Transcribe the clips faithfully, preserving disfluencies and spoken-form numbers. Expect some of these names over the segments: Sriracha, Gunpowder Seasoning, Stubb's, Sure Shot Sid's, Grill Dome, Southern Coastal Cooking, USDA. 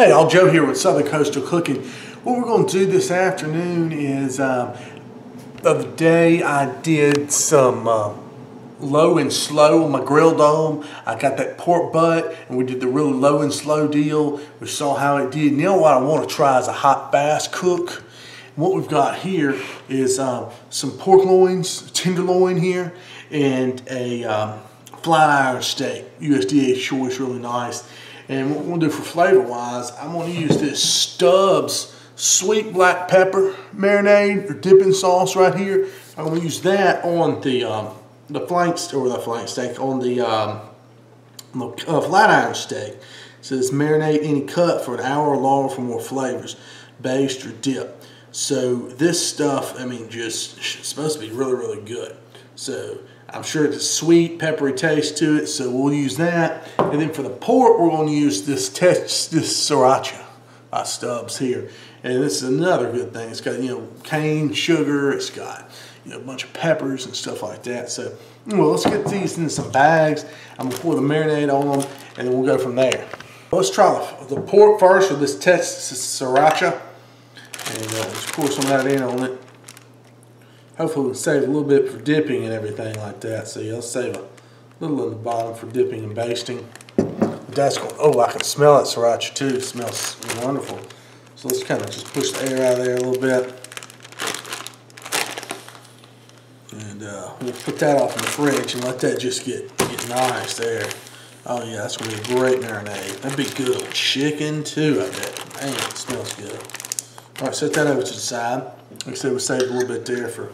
Hey, all Joe here with Southern Coastal Cooking. What we're going to do this afternoon is, um, the other day I did some uh, low and slow on my grill dome. I got that pork butt and we did the really low and slow deal. We saw how it did. Now what I want to try is a hot fast cook. What we've got here is um, some pork loins, tenderloin here, and a um, flat iron steak. U S D A choice, really nice. And what we're gonna do for flavor wise, I'm gonna use this Stubb's sweet black pepper marinade or dipping sauce right here. I'm gonna use that on the um, the flank or the flank steak on the, um, the uh, flat iron steak. It says marinate any cut for an hour or longer for more flavors, baste or dip. So this stuff, I mean, just it's supposed to be really really good. So I'm sure it's a sweet, peppery taste to it, so we'll use that. And then for the pork, we're going to use this test, this Sriracha by Stubb's here. And this is another good thing. It's got, you know, cane sugar. It's got, you know, a bunch of peppers and stuff like that. So, well, let's get these in some bags. I'm going to pour the marinade on them, and then we'll go from there. Let's try the, the pork first with this test, this Sriracha. And uh, let's pour some of that in on it. Hopefully we'll save a little bit for dipping and everything like that. So yeah, let's save a little in the bottom for dipping and basting. That's going, oh, I can smell that Sriracha too. It smells wonderful. So let's kind of just push the air out of there a little bit. And uh, we'll put that off in the fridge and let that just get, get nice there. Oh yeah, that's going to be a great marinade. That'd be good on chicken too, I bet. Man, it smells good. All right, set that over to the side. Like I said, we'll save a little bit there for a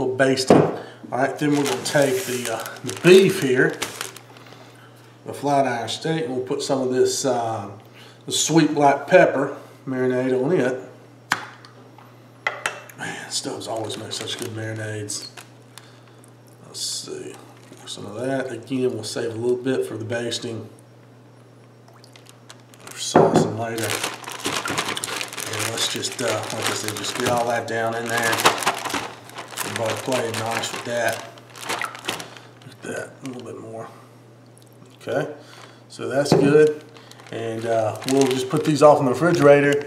little basting. Alright, then we're going to take the, uh, the beef here, the flat iron steak, and we'll put some of this uh, the sweet black pepper marinade on it. Man, Stubb's always makes such good marinades. Let's see, some of that. Again, we'll save a little bit for the basting, for saucing later. And let's just, uh, like I said, just get all that down in there. Everybody playing nice with that. Look at that, a little bit more. Okay, so that's good. And uh, we'll just put these off in the refrigerator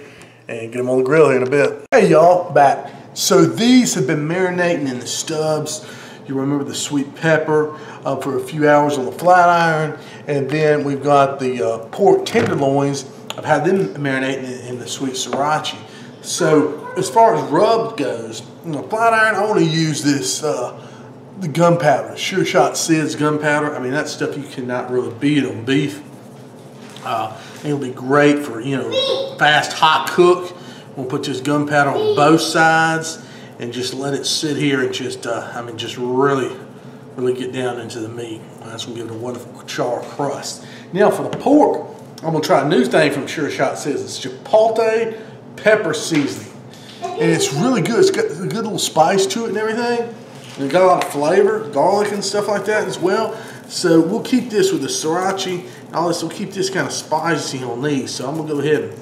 and get them on the grill here in a bit. Hey y'all, back. So these have been marinating in the Stubb's. You remember the sweet pepper uh, for a few hours on the flat iron. And then we've got the uh, pork tenderloins. I've had them marinating in, in the sweet Sriracha. So as far as rub goes, on a flat iron, I want to use this uh, the gunpowder, Sure Shot Sid's gunpowder. I mean, that stuff you cannot really beat on beef. Uh, it'll be great for, you know, fast hot cook. We'll put this gunpowder on both sides and just let it sit here and just uh, I mean, just really, really get down into the meat. That's gonna give it a wonderful char crust. Now for the pork, I'm gonna try a new thing from Sure Shot Sid's. It's chipotle pepper seasoning, and it's really good. It's got a good little spice to it and everything. And it got a lot of flavor, garlic and stuff like that as well. So we'll keep this with the Sriracha and all this. We'll keep this kind of spicy on these. So I'm gonna go ahead and,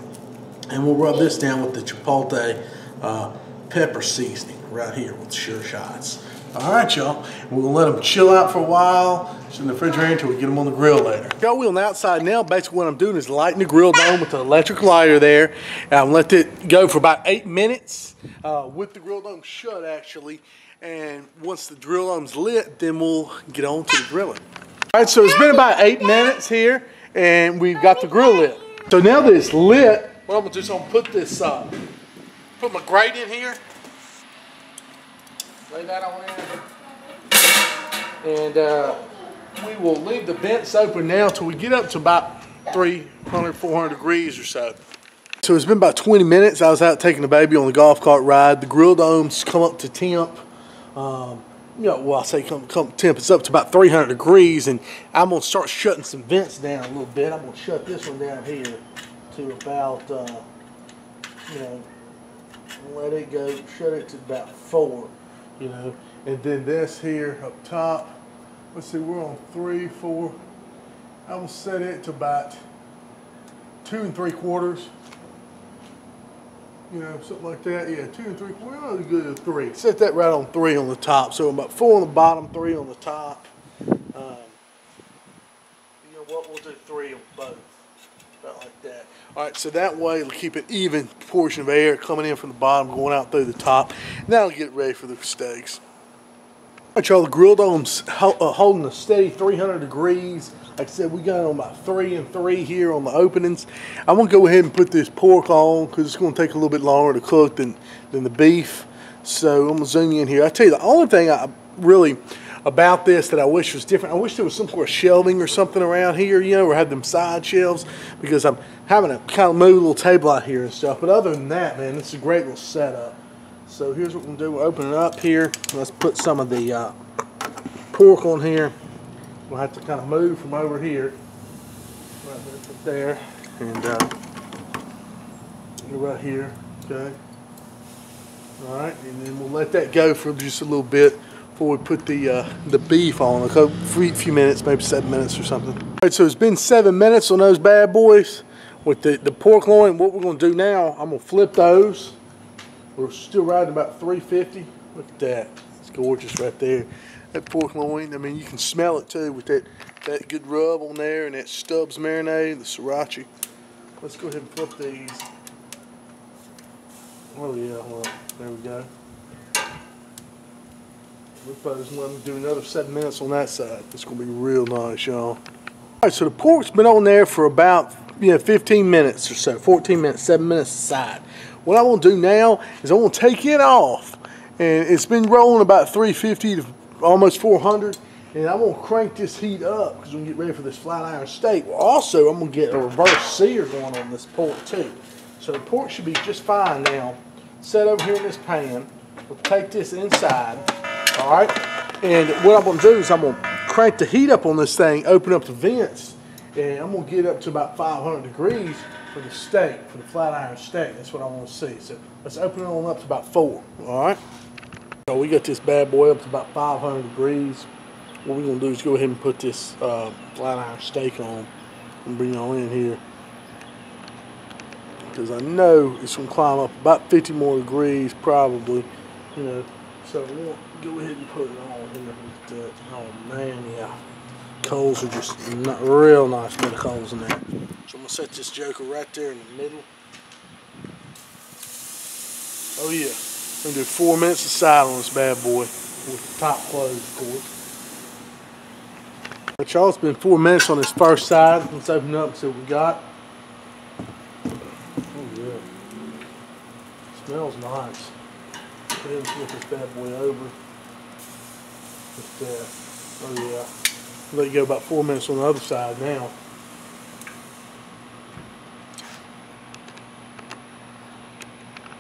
and we'll rub this down with the chipotle uh, pepper seasoning right here with Sure Shots. All right, y'all. We're gonna let them chill out for a while. It's in the refrigerator until we get them on the grill later. Y'all, we're on the outside now. Basically, what I'm doing is lighting the grill dome with an electric lighter there. And I've let it go for about eight minutes uh, with the grill dome shut, actually. And once the grill dome's lit, then we'll get on to the grilling. All right, so it's been about eight minutes here, and we've got the grill lit. So now that it's lit, well, I'm just gonna put this, uh, put my grate in here. Lay that on there, and uh, we will leave the vents open now till we get up to about three hundred, four hundred degrees or so. So it's been about twenty minutes. I was out taking the baby on the golf cart ride. The grill dome's come up to temp. Um, you know, well, I say come come temp. It's up to about three hundred degrees, and I'm gonna start shutting some vents down a little bit. I'm gonna shut this one down here to about, uh, you know, let it go. Shut it to about four. You know, and then this here up top, let's see, we're on three, four. I will set it to about two and three quarters. You know, something like that. Yeah, two and three quarters. Well, that's good at three. Set that right on three on the top. So about four on the bottom, three on the top. Um, you know what? We'll do three on both. About like that. All right, so that way it'll keep an even portion of air coming in from the bottom, going out through the top. And that'll get it ready for the steaks. All right, y'all, the Grill Dome's holding a steady three hundred degrees. Like I said, we got on about three and three here on the openings. I'm going to go ahead and put this pork on because it's going to take a little bit longer to cook than, than the beef. So I'm going to zoom in here. I tell you, the only thing I really about this that I wish was different, I wish there was some sort of shelving or something around here, you know, or had them side shelves, because I'm having to kind of move a little table out here and stuff. But other than that, man, it's a great little setup. So here's what we're going to do. We're opening it up here. Let's put some of the uh, pork on here. We'll have to kind of move from over here, right there, and uh, right here, okay? All right, and then we'll let that go for just a little bit before we put the uh, the beef on, a few minutes, maybe seven minutes or something. All right, so it's been seven minutes on those bad boys with the, the pork loin. What we're gonna do now, I'm gonna flip those. We're still riding about three fifty. Look at that, it's gorgeous right there. That pork loin, I mean, you can smell it too with that, that good rub on there and that Stubb's marinade, the Sriracha. Let's go ahead and flip these. Oh yeah, well, there we go. Flip those and let me do another seven minutes on that side. It's gonna be real nice, y'all. All right, so the pork's been on there for about, you know, fifteen minutes or so, fourteen minutes, seven minutes aside. What I want to do now is I want to take it off, and it's been rolling about three fifty to almost four hundred, and I'm gonna crank this heat up because we can get ready for this flat iron steak. Well, also, I'm gonna get a reverse sear going on this pork too. So the pork should be just fine now. Set over here in this pan. We'll take this inside, all right? And what I'm gonna do is I'm gonna crank the heat up on this thing, open up the vents, and I'm gonna get up to about five hundred degrees for the steak, for the flat iron steak. That's what I wanna see. So let's open it on up to about four, all right? So we got this bad boy up to about five hundred degrees. What we're gonna do is go ahead and put this uh, flat iron steak on and bring it all in here, because I know it's gonna climb up about fifty more degrees probably, you know. So we'll go ahead and put it on here. Oh man, yeah, coals are just not real nice bit of coals in there. So I'm gonna set this joker right there in the middle. Oh yeah. We're going to do four minutes aside on this bad boy with the top closed, of course. But y'all, it's been four minutes on this first side. Let's open it up and see what we got. Oh, yeah. Smells nice. Let's flip this bad boy over. Just, uh, oh, yeah. Let it go about four minutes on the other side now.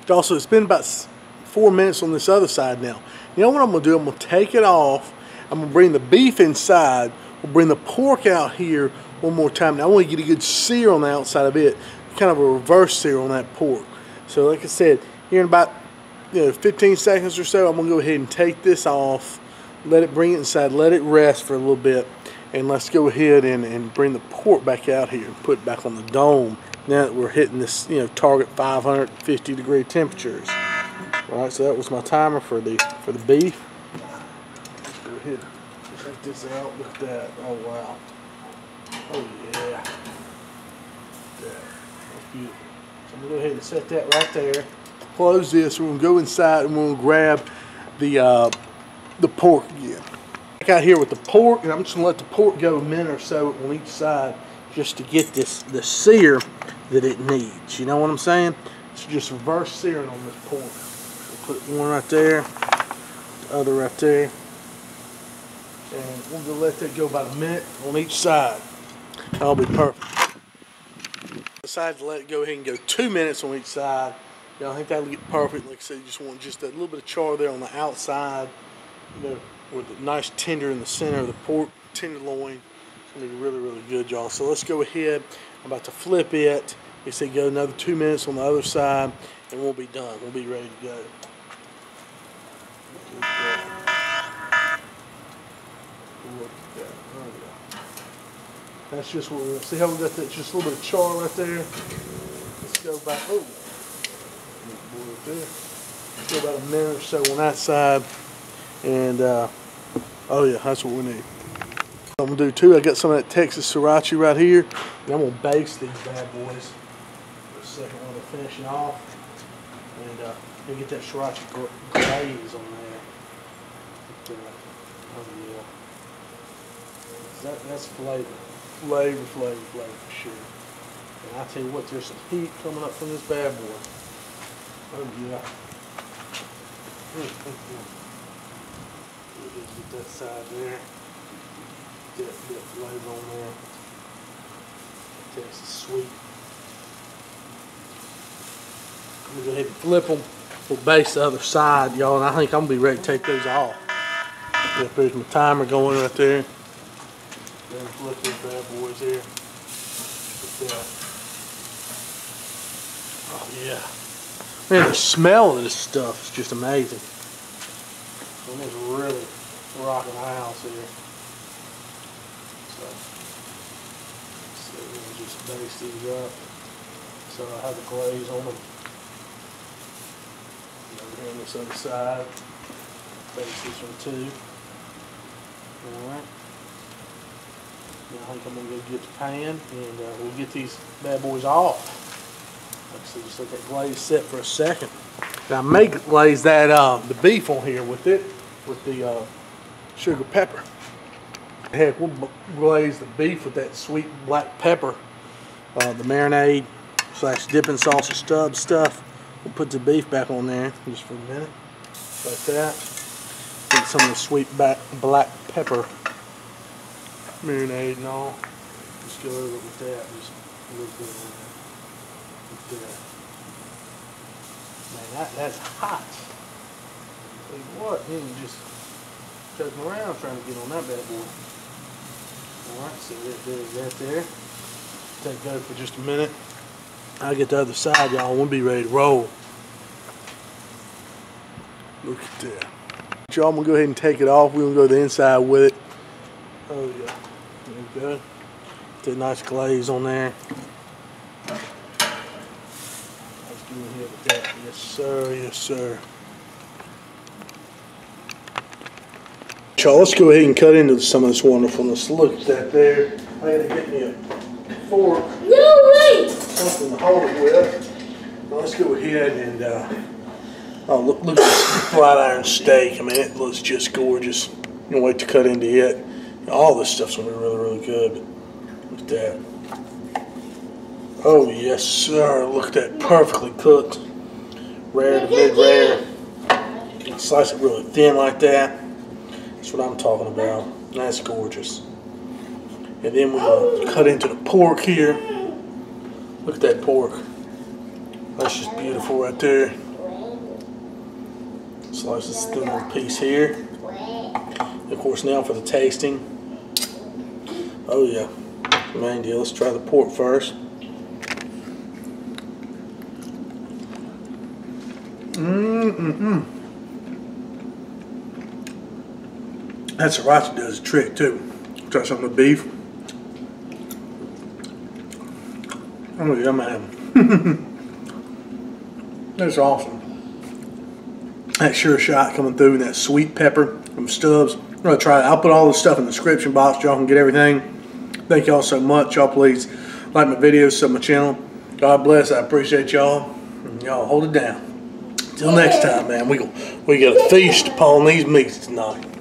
Y'all, so it's been about four minutes on this other side now. You know what I'm gonna do? I'm gonna take it off. I'm gonna bring the beef inside. We'll bring the pork out here one more time. Now I want to get a good sear on the outside of it, kind of a reverse sear on that pork. So like I said, here in about, you know, fifteen seconds or so, I'm gonna go ahead and take this off, let it bring it inside, let it rest for a little bit, and let's go ahead and, and bring the pork back out here and put it back on the dome. Now that we're hitting this, you know, target five hundred fifty degree temperatures. All right, so that was my timer for the for the beef. Let's go ahead and check this out. Look at that. Oh wow. Oh yeah. There. That's beautiful. So I'm gonna go ahead and set that right there. Close this. We're gonna go inside and we're gonna grab the uh, the pork again. Back out here with the pork, and I'm just gonna let the pork go a minute or so on each side, just to get this the sear that it needs. You know what I'm saying? It's just reverse searing on this pork. Put one right there, the other right there, and we'll just let that go about a minute on each side. That'll be perfect. Decided to let it go ahead and go two minutes on each side. You know, I think that'll get perfect. Like I said, you just want just a little bit of char there on the outside, you know, with the nice tender in the center of the pork tenderloin. It's gonna be really, really good, y'all. So let's go ahead. I'm about to flip it. Like I said, go another two minutes on the other side, and we'll be done. We'll be ready to go. Look at that. Look at that. Oh, yeah. That's just what we're going to see. How we got that? Just a little bit of char right there. Let's go about, oh, right there. Let's go about a minute or so on that side. And, uh, oh, yeah, that's what we need. I'm going to do, too, I got some of that Texas Sriracha right here. And I'm gonna baste these bad boys for a second while they're finishing off, and uh, and get that sriracha gla glaze on there. But, uh, oh yeah, that, that's flavor, flavor, flavor, flavor for sure. And I tell you what, there's some heat coming up from this bad boy. Oh yeah. We'll just get that side there. Get that bit of flavor on there. Tastes sweet. I'm gonna go ahead and flip them. We'll base the other side, y'all, and I think I'm gonna be ready to take those off. Yeah, there's my timer going right there. Then flip these bad boys here. But, uh, oh yeah. Man, the smell of this stuff is just amazing. I'm just really rocking the house here. So, so we'll just baste these up. So I have the glaze on them. And over here on this other side, baste this one too. Alright. Now I think I'm going to go get the pan and uh, we'll get these bad boys off. So just let that glaze set for a second. Now I may glaze that uh, the beef on here with it, with the uh, sugar pepper. Heck, we'll glaze the beef with that sweet black pepper, uh, the marinade slash dipping sauce and Stubb's stuff. We'll put the beef back on there just for a minute, like that. Get some of the sweet back black pepper marinade and all. Just go over it with that, just a little bit on that. There. Man, that, that's hot. Tell you what, then you just chucking around trying to get on that bad boy. Alright, so that does that there. Take that for just a minute. I'll get the other side, y'all. We'll be ready to roll. Look at that. Y'all, I'm going to go ahead and take it off. We're going to go to the inside with it. Oh, yeah. There we go. Get that nice glaze on there. With that. Yes sir, yes sir. Y'all, let's go ahead and cut into some of this wonderfulness. Look at that there. I gotta get me a fork. No, wait! Something to hold it with. Now, let's go ahead and uh, oh, look, look at this flat iron steak. I mean, it looks just gorgeous. Can't wait to cut into it. All this stuff's gonna be really, really good. Look at that. Oh yes sir, look at that, perfectly cooked. Rare to mid-rare. Slice it really thin like that. That's what I'm talking about. That's gorgeous. And then we're going to cut into the pork here. Look at that pork. That's just beautiful right there. Slice this thin little piece here. And of course now for the tasting. Oh yeah, the main deal. Let's try the pork first. Mm-mm-mm. That sriracha does a trick too. Try some of the beef. Oh yeah, man. That's awesome. That Sure Shot coming through and that sweet pepper from Stubb's. I'm gonna try it. I'll put all this stuff in the description box. Y'all can get everything. Thank y'all so much. Y'all please like my videos, sub my channel. God bless. I appreciate y'all. Y'all hold it down. Till next time, man, we, we got to feast upon these meats tonight.